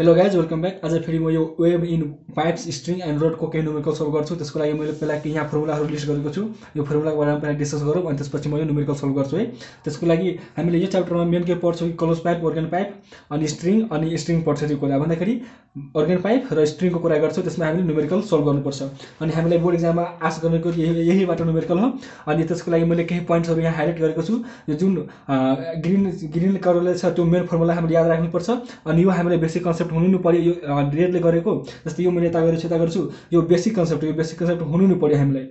Hello guys, welcome back. As a video, I will wave in pipes, string and rod को numerical solve गर्छु. त्यसको लागि मैले पहिला के यहाँ फर्मुला रिलीज गरेको छु. यो फर्मुलाको बारेमा पहिला डिस्कस गरौँ अनि त्यसपछि म यो न्यूमेरिकल सोल्भ गर्छु है. त्यसको लागि हामीले यो च्याप्टरमा मेन के पढ्छौं कि क्लोज पाइप, अर्गन पाइप अनि स्ट्रिङ पढ्छौं. त्यो कुरा भन्दाखेरि अर्गन पाइप र स्ट्रिङको कुरा गर्छौं. त्यसमा हामीले न्यूमेरिकल सोल्भ गर्नुपर्छ अनि हामीले बोर्ड एक्जाममा आश गर्नुको यहीबाट न्यूमेरिकल हो. अनि त्यसको लागि मैले केही प्वाइन्ट्सहरु यहाँ हाइलाइट गरेको छु. यो जुन ग्रीन कर्वले छ त्यो मेन फर्मुला हामीले याद राख्नुपर्छ अनि यो हामीले बेसिक कन्सेप्ट हुनु पर्यो. यो रेडले गरेको जस्तै यो मैले यता गर्छु. यो बेसिक कन्सेप्ट हुनु पर्यो हामीलाई.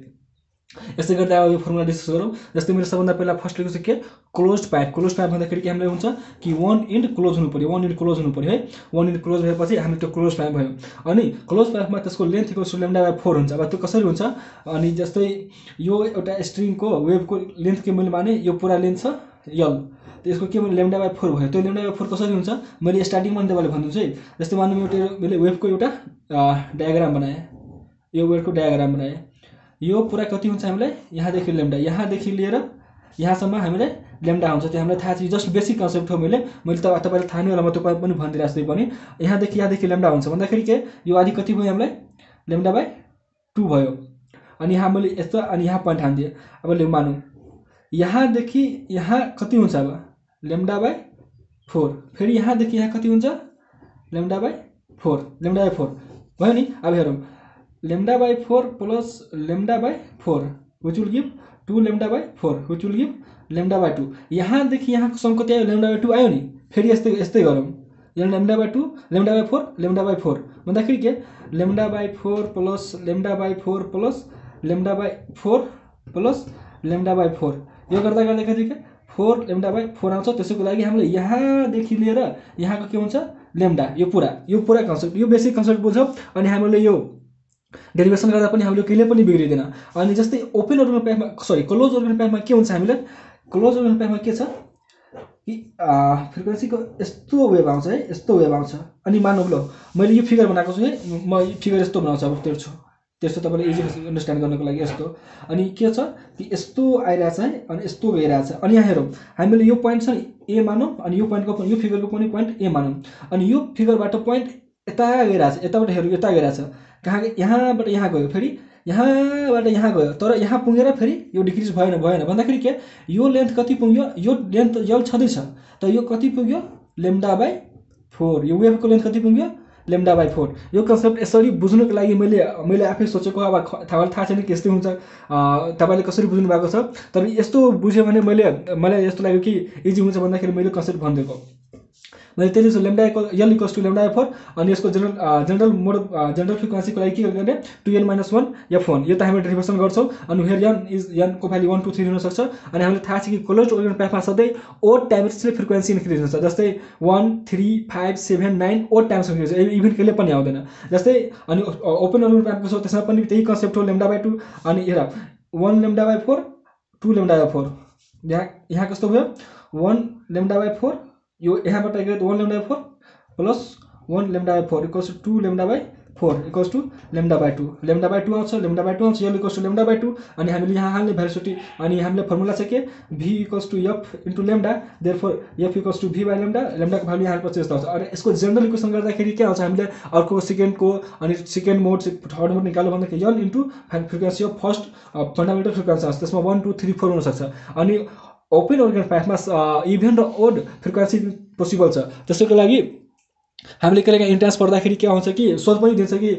यसै गर्दा अब यो फर्मुला डिस्कस गरौँ. जस्तै मैले सबभन्दा पहिला फर्स्ट लेखेको छु के क्लोज पाइप भन्दाखेरि के हामीलाई हुन्छ कि वन एन्ड क्लोज हुनु पर्यो है. वन एन्ड क्लोज भएपछि हामी त्यो क्लोज पाइप भयो अनि क्लोज पाइपमा त्यसको लेन्थ इक्वल टु λ/4 हुन्छ. अब त्यो कसरी हुन्छ अनि जस्तै यो एउटा स्ट्रिङको वेभको लेन्थ के मैले माने यो पुरा लेन्थ छ यल त्यसको के मैले λ/4 भयो. त्यो λ/4 कसरी हुन्छ मैले स्टार्टिङमा नि तपाईलाई भन्नुहुन्छ है. जस्तै मान्नु मैले वेभको एउटा डायग्राम बनाए यो पुरा कति हुन्छ हामीलाई यहाँदेखि लिएर यहाँसम्म हामीलाई लैम्डा हुन्छ. त्यो हामीलाई थाहा छ. जस्ट बेसिक कन्सेप्ट हो. मैले तपाईलाई थाहा नै होला म तपाईलाई पनि भनिदिराछु. त्यो पनि यहाँदेखि लैम्डा हुन्छ भन्दाखेरि के यो आदि कति भयो हामीलाई λ/2 भयो अनि यहाँ मैले यस्तो अनि यहाँ पॉइन्ट हान दिए. अब ले मानौ यहाँदेखि यहाँ कति हुन्छ अब λ/4 फेरि यहाँदेखि यहाँ कति हुन्छ λ/4 भयो नि. अब हेरौं λ/4 plus λ/4 which will give 2 λ/4 which will give λ/2. यहाँदेखि यहाँसम्म कति आयो λ/2 आयो नि. फेरि यस्तै गरौँ λ/2 λ/4 λ/4 भन्दाखेरि के λ/4 plus λ/4 plus λ/4 plus λ/4 यो गर्दा के 4 λ/4 आउँछ. त्यसको लागि हामीले यहाँदेखि लिएर यहाँको के हुन्छ लैम्डा. यो पुरा कन्सेप्ट यो बेसिक कन्सेप्ट बुझ्छौ अनि हामीले यो डेरिभेसन गर्दा पनि हामीले कहिले पनि बिग्रिदैन. अनि जस्तै ओपन अर्गन पाइपमा सरी क्लोज अर्गन पाइपमा के हुन्छ हामीलाई क्लोज अर्गन पाइपमा के छ कि फ्रिक्वेन्सीको यस्तो वेभ आउँछ है अनि मानौ ल मैले यो फिगर बनाएको छु है. म यो फिगर यस्तो बनाउँछु. अब तेर्छु तपाईले इजी अन्डरस्ट्यान्ड गर्नको लागि यस्तो अनि के छ कि यस्तो आइरा छ है अनि यस्तो गइरा छ. अनि यहाँ हेरौं हामीले यो पॉइन्ट छ ए मानौ अनि यो पॉइन्टको यो फिगरको पनि पॉइन्ट ए मानौ अनि यो फिगरबाट पॉइन्ट यता गइरा छ. यताबाट हेरौं यता गइरा छ कहाँ यहाँबाट यहाँ गयो फेरि यहाँबाट यहाँ गयो तर यहाँ पुगेर फेरि यो डिक्रिज भएन भन्दाखेरि के यो लेन्थ कति पुग्यो यो लेन्थ यल छदैछ त यो कति पुग्यो λ/4 यो वेभको लेन्थ कति पुग्यो λ/4. यो कन्सेप्ट यसरी बुझ्नुको लागि मैले आफै सोचेको अब थाहा छैन के यस्तो हुन्छ तपाईले कसरी बुझ्नु भएको छ तर यस्तो बुझ्यो भने मलाई यस्तो लाग्यो कि इजी हुन्छ भन्दाखेरि मैले कन्सेप्ट भन्दिएको मैले त्यसले सो λ = λ/4 अनि यसको जनरल मोड जनरल फ्रिक्वेन्सी को लागि के गर्ने 2n-1 f1 यो त हामी डेरिभेसन गर्छौं अनि फेरि n को भ्यालु 1 2 3 हुन सक्छ अनि हामीले थाहा छ कि क्लोज अर्गन पाइपमा सधैँ ओड टाइम्सले फ्रिक्वेन्सी इन्क्रिज हुन्छ. जस्तै 1 3 5 7 9 ओड टाइम्स हुन्छ. इभन कहिले पनि आउँदैन. जस्तै अनि ओपन अर्गन पाइपको छ त्यसमा पनि त्यही कन्सेप्ट हो λ/2 अनि हेर 1 λ/4 2 λ/4 यहाँ कस्तो भयो 1 λ/4 यो यहाँबाट गयो 1 λ/4 प्लस 1 λ/4 = 2 λ/4 = λ/2 आउँछ l = λ/2 अनि हामीले यहाँ हाल्ने भ्यालुसिटी अनि हामीले फर्मुला छ के v = f * λ therefore f = v / λ को भ्यालु यहाँ हाल्पछि यस्तो आउँछ. अनि यसको जनरल इक्वेसन गर्दाखेरि के आउँछ हामीले अर्को सेकेन्डको अनि सेकेन्ड मोड थर्ड मोड निकाल्नु भन्दा l * frequency of first fundamental frequency आउँछ. त्यसमा 1 2 3 4 हुन सक्छ अनि ओपन अर्गन पाइपमा इभन र ओड फ्रिक्वेन्सी पोसिबल छ. त्यसको लागि हामीले कहिलेका इन्ट्रान्स पढ्दाखेरि के आउँछ कि सोध पनि दिन्छ कि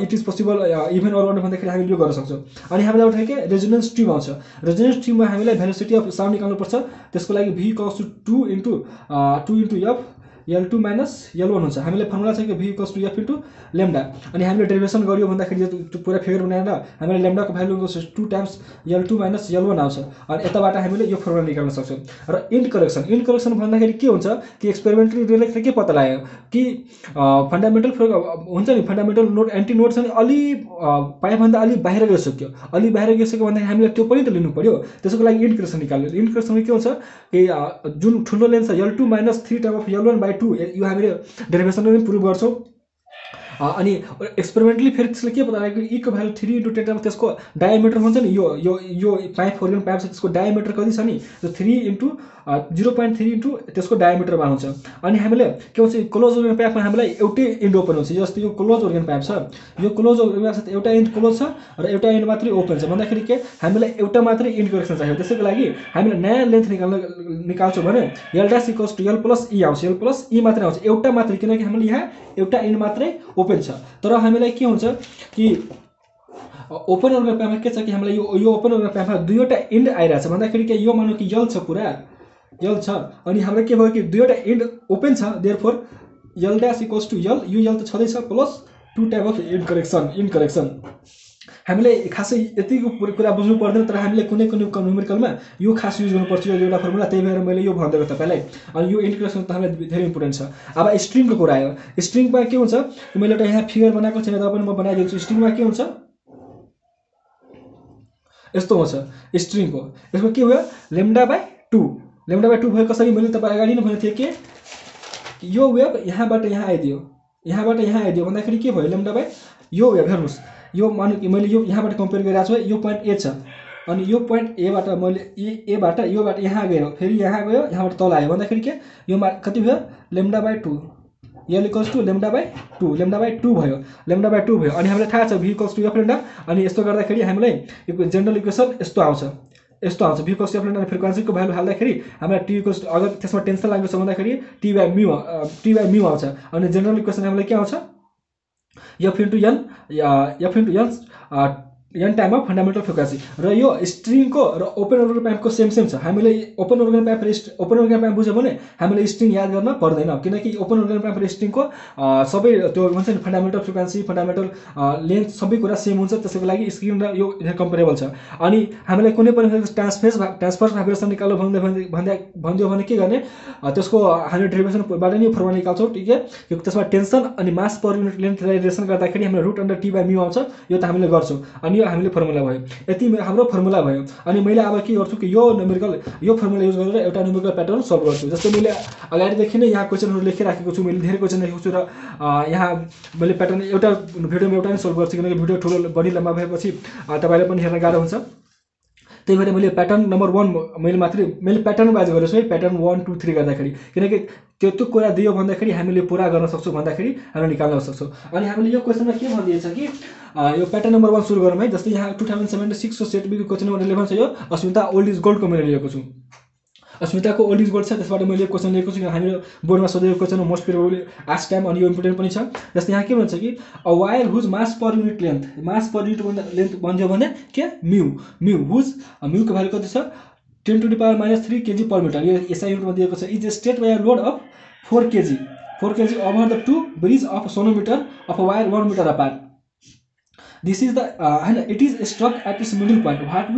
it is possible even odd भन्दाखेरि हामीले यो गर्न सक्छौं. अनि हामीले एउटा के रेजोनेन्स ट्युब आउँछ. रेजोनेन्स ट्युबमा हामीलाई भेलोसिटी अफ साउन्ड निकाल्नुपर्छ. त्यसको लागि v = 2 * f l2 - l1 हुन्छ. हामीले फर्मुला छ कि v = f * λ अनि हामीले डेरिभेसन गरियो भन्दाखेरि यो पुरा फिगर बनाएर हामीले λ को भ्यालु 2 टाइम्स l2 - l1 आउँछ अनि यताबाट हामीले यो फर्मुला निकाल्न सक्छौं. र इन्ड करेक्सन भन्दाखेरि के हुन्छ कि एक्सपेरिमेन्टली रिलेले के पत्ता लाग्यो कि फन्डामेन्टल हुन्छ नि फन्डामेन्टल नोड एन्टी नोड छ नि अलि पाइप भन्दा अलि बाहिर गइसक्यो. भन्दा हामीले त्यो पनि त लिनु पर्यो. त्यसको लागि इन्ड करेक्सन निकाल्यो. इन्ड करेक्सनमा के हुन्छ कि जुन ठुलो लेन्थ छ l2 - 3 टाइम अफ l1 2 यो हामीले डेरिभेसन पनि प्रुभ गर्छौं अनि एक्सपेरिमेन्टली फेरि त्यसले के बताएको इको भ्यालु 3 × 10 अब त्यसको डायामिटर हुन्छ नि यो यो यो पाइप होल पाइप छ त्यसको डायामिटर कति छ नि त्यो 3 × 0.3 त्यसको डायामिटरमा हुन्छ अनि हामीले के भन्छ क्लोज ओर्गन पाइपमा हामीलाई एउटै एन्ड ओपन हुन्छ जस्तो यो क्लोज ओर्गन पाइप छ यो क्लोज ओर्गन पाइप छ एउटा एन्ड क्लोज छ र एउटा एन्ड मात्रै ओपन छ भन्दाखेरि के हामीलाई एउटा मात्रै एन्ड करेक्सन चाहियो त्यसैको लागि हामीलाई नयाँ लेन्थ निकाल्छौं भने l' = l + e आउँछ l + e मात्र आउँछ एउटा मात्र किनकि हामीले यहाँ एउटा एन्ड मात्रै ओपन छ तर हामीलाई के हुन्छ कि ओपन ओर्गन पाइपमा के छ कि हामीलाई यो ओपन ओर्गन पाइपमा दुईवटा एन्ड आइराछ भन्दाखेरि के यो मानौ कि यल छ पुरा यल छ अनि हाम्रो के भयो कि दुईवटा एन्ड ओपन छ देयरफोर l' = l यो यल त छदै छ plus 2 type of end correction in correction हामीले खासै यतिको कुरा बुझ्नु पर्दैन तर हामीले कुनै न्यूमेरिकलमा यो खास युज गर्नुपर्छ यो एउटा फर्मुला त्यही भएर मैले यो भन्दै गए तपाईलाई अनि यो इन्क्रेसन त हामीलाई धेरै इम्पोर्टेन्ट छ अब स्ट्रिङको कुरा आयो स्ट्रिङमा के हुन्छ मैले एउटा यहाँ फिगर बनाएको छैन तर पनि म बनाइदिन्छु स्ट्रिङमा के हुन्छ यस्तो हुन्छ स्ट्रिङको यसको के भयो λ/2 भयो कसरी मैले तपाईलाई अगाडि नै भनेको थिएँ के यो वेभ यहाँबाट यहाँ आइदियो भन्दाखेरि के भयो λ/2 यो वेभ हेर्नुस् यो माने कि मैले यो यहाँबाट कम्पेयर गरिरहेछु यो पॉइन्ट ए छ अनि यो पॉइन्ट ए बाट मैले ए बाट यो बाट यहाँ गयो फेरि यहाँ गयो यहाँबाट तल आयो भन्दाखेरि के यो मान कति भयो λ/2 l = λ/2 λ/2 भयो भयो अनि हामीलाई थाहा छ v = f λ अनि यस्तो गर्दाखेरि हामीलाई जनरल इक्वेसन यस्तो आउँछ v = f λ अनि फ्रिक्वेन्सीको भ्यालु हाल्दाखेरि हामीलाई t = अगर त्यसमा टेन्सन लाग्यो भन्दाखेरि t/μ आउँछ अनि जनरल इक्वेसन हामीलाई के आउँछ f × n time of fundamental frequency र यो स्ट्रिङ को र ओपन ओर्गन पाइप को सेम छ हामीले ओपन ओर्गन पाइप बुझ्यो भने हामीले स्ट्रिङ याद गर्न पर्दैन किनकि ओपन ओर्गन पाइप र स्ट्रिङ को सबै त्यो भन्छ नि फंडामेंटल फ्रिक्वेन्सी फंडामेंटल लेन्थ सबै कुरा सेम हुन्छ त्यसैको लागि स्क्रिन र यो कम्पेरेबल छ अनि हामीले कुनै पनि ट्रान्सफर्स भाइब्रेसन निकाल्नु भन्दियो भने के गर्ने त्यसको हामीले डेरिभेसन बाट नि फर्मुला निकाल्छौं ठीक है यो त्यसमा टेन्सन अनि mass per unit length derivation गर्दाखेरि हामीले √ t/μ आउँछ यो त हामीले गर्छौं अनि यो हामीले फर्मुला भयो यति हाम्रो फर्मुला भयो अनि मैले अब के गर्छु कि यो न्यूमेरिकल यो फर्मुला युज गरेर एउटा न्यूमेरिकल प्याटर्न सल्भ गर्छु जस्तै मैले अगाडि देखि नै यहाँ क्वेशनहरु लेखिराखेको छु मैले धेरै क्वेशन लेखेको छु र यहाँ मैले प्याटर्न एउटा भिडियोमा एउटा नै सल्भ गर्छु किनकि भिडियो ठूलो बढी लम्बा भएपछि तपाईहरुले पनि हेर्न गाह्रो हुन्छ त्यही भएर मैले प्याटर्न नम्बर 1 मैले प्याटर्न वाइज गरेछु है प्याटर्न 1 2 3 गर्दाखेरि किनकि त्यस्तो कुरा दियो भन्दाखेरि हामीले पुरा गर्न सक्छौ भन्दाखेरि हामीले निकाल्न सक्छौ अनि हामीले यो क्वेशनमा के भनिएको छ कि यो प्याटर्न नम्बर 1 सुरु गरौँ है जस्तै यहाँ 2076 को सेट बी को क्वेशन नम्बर 11 छ यो अस्मिता ओल्ड इज गोल्ड को मैले लिएको छु अस्मिता को ओल्ड इज गोल्ड छ त्यसबाट मैले क्वेशन लिएको छु हामीले बोर्डमा सोधेको क्वेशन हो मोस्ट प्रोबेबली आस्क टाइम अनि यो इम्पोर्टेन्ट पनि छ जस्तै यहाँ के भन्छ कि a wire whose mass per unit length भन्यो भने के μ हुज को भ्यालु कति छ 10⁻³ kg/m यो एसआई युनिटमा दिएको छ is state by a load of 4 kg over the 2 bridge of sonometer of a wire 1 metre apart this is the it is struck at its middle point what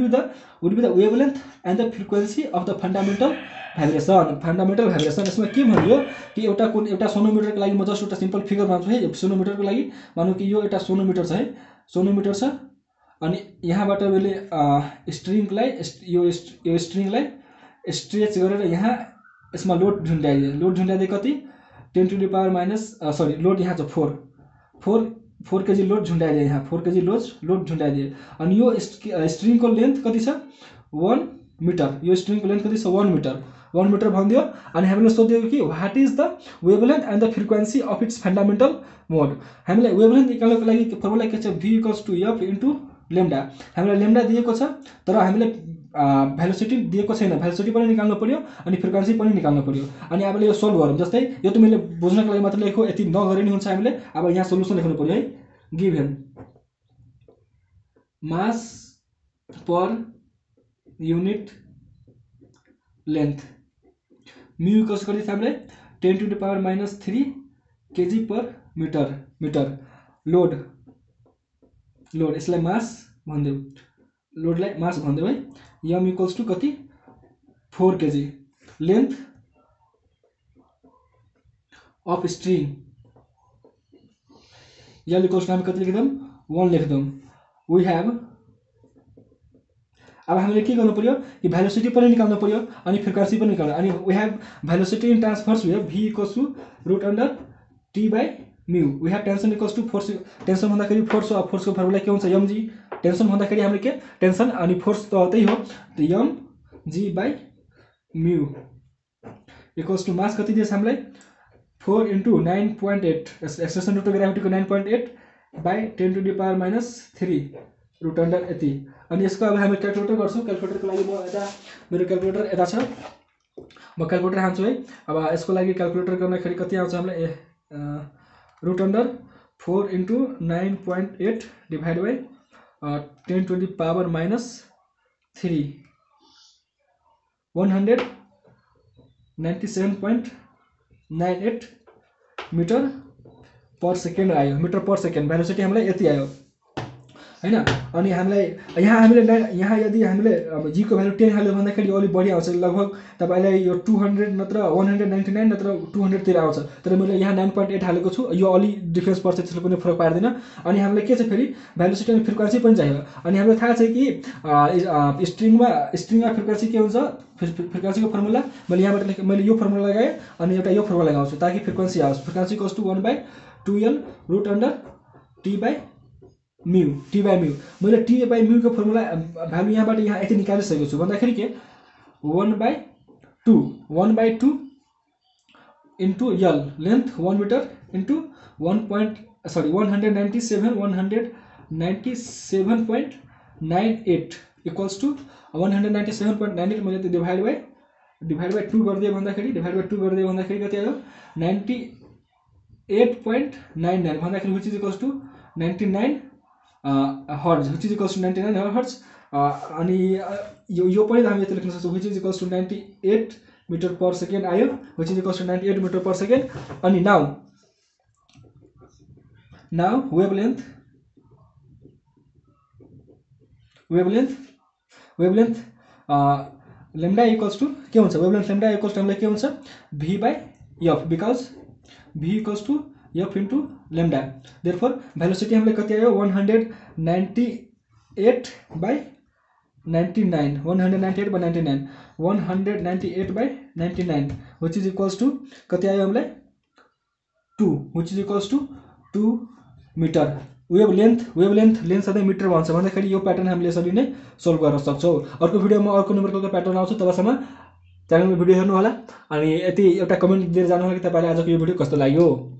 would be the wavelength and the frequency of the fundamental vibration यसमा के भन्यो कि एउटा सोनोमिटर को लागि म just एउटा simple figure बनाउँछु है सोनोमिटर को लागि मानौ कि यो एउटा सोनोमिटर छ है सोनोमिटर छ अनि यहाँबाट मैले स्ट्रिङलाई स्ट्रेच गरेर यहाँ यसमा लोड झुन्ड्याइदिए कति 10⁻⁻⁻, लोड यहाँ छ 4 केजी लोड झुन्ड्याइदिए यहाँ 4 केजी लोड झुन्ड्याइदिए अनि यो स्ट्रिङ को लेन्थ कति छ 1 मिटर यो स्ट्रिङ को लेन्थ कति छ 1 मिटर भन्दियो अनि हामीले सोध्यो कि what is the wavelength and the frequency of its fundamental mode हामीलाई वेभलेन्थ निकाल्नको लागि फर्मुला के छ v = f * लैम्डा हामीलाई लैम्डा दिएको छ तर हामीलाई भेलोसिटी दिएको छैन भेलोसिटी पनि निकाल्नु पर्यो अनि फ्रिक्वेन्सी पनि निकाल्नु पर्यो अनि हामीले यो सोल्भ गरौँ जस्तै यो त मैले बुझ्नको लागि मात्र लेखेको यति नगरे नि हुन्छ हामीले अब यहाँ सोलुसन लेख्नु पर्यो है given mass per unit length μ equals कति छ हामीले 10⁻³ kg/m लोड यसलाई मास भन्देऊ लोडलाई मास भन्देऊ है m = कति 4 kg length of string l = हामी कति लेख्दम 1 लेख्दम वी हैव अब हामीले के गर्नु पर्यो कि भेलोसिटी पनि निकाल्नु पर्यो अनि फ्रिक्वेन्सी पनि निकाल्नु अनि we have velocity in transverse wave v = √t/m mu. We have tension equals to force. Tension भन्दा खेरि force of force को formula के हुन्छ mg. Tension भन्दा खेरि हामीले के tension अनि force त त्यही हो. त mg by mu equals to mass कति दिएछ हामीलाई 4 × 9.8 acceleration due to gravity को 9.8 by 10⁻³ root under यति. अनि यसको अब हामी क्याल्कुलेटर गर्छौं. क्याल्कुलेटरको लागि म यता मेरो क्याल्कुलेटर यता छ. म क्याल्कुलेटर हान्छु है. अब यसको लागि क्याल्कुलेटर गर्नखेरि कति आउँछ हामीलाई √4 × 9.8 divided by 10⁻³ 197.98 meter per second आयो. meter per second velocity हामीलाई यति आयो हैन. अनि हामीलाई यहाँ यदि हामीले g को भ्यालु 10 हाल्यो भन्दाखेरि अलि बढी आउँछ. लगभग तपाईलाई यो 200 नत्र 199 नत्र 200 तिर आउँछ. तर मैले यहाँ 9.8 हालेको छु. यो अलि डिफरेन्स पर्छ. त्यसले पनि फरक पार्दैन. अनि हामीलाई के छ फेरि भेलोसिटी अनि फ्रिक्वेन्सी पनि चाहियो. अनि हामीलाई थाहा छ कि स्ट्रिङमा फ्रिक्वेन्सी के हुन्छ. फ्रिक्वेन्सीको फर्मुला मैले यहाँबाट मैले यो फर्मुला लगाए अनि एउटा यो फर्मुला लगाउँछु ताकि फ्रिक्वेन्सी आओस्. Frequency equals to 1/2l √ t by mu. t by mu मैले t by mu को फर्मुला भ्यालु यहाँबाट यहाँ यति निकालिसकेको छु भन्दाखेरि के 1/2 into l length 1 meter into 197.98 equals to 197.98 मैले त्यो डिभाइड बाइ 2 गर्दिए भन्दाखेरि कति आयो 98.99 भन्दाखेरि which is equals to 99 hertz. which is equals to 99 hertz. अनि यो पनि हामी यति लेख्न सक्छौ which is equals to 98 meter per second आयो. which is equals to 98 meter per second. अनि now wavelength lambda equals to के हुन्छ. wavelength lambda equals to हामीलाई के हुन्छ v by f because v equals to f into lambda. therefore velocity हमले कति आयो 198 by 99 which is equals to कति आयो हमले 2 which is equals to 2 meter. Wave length सधैं मिटर भन्छ भन्दाखेरि यो प्याटर्न हामीले यसरी नै सोल्भ गर्न सक्छौ. अर्को भिडियोमा अर्को नम्बरको प्याटर्न आउँछ. तबसम्म च्यानलमा भिडियो हेर्नु होला अनि यति एउटा कमेन्ट दिएर जानु होला कि तपाईलाई आजको यो भिडियो कस्तो लाग्यो.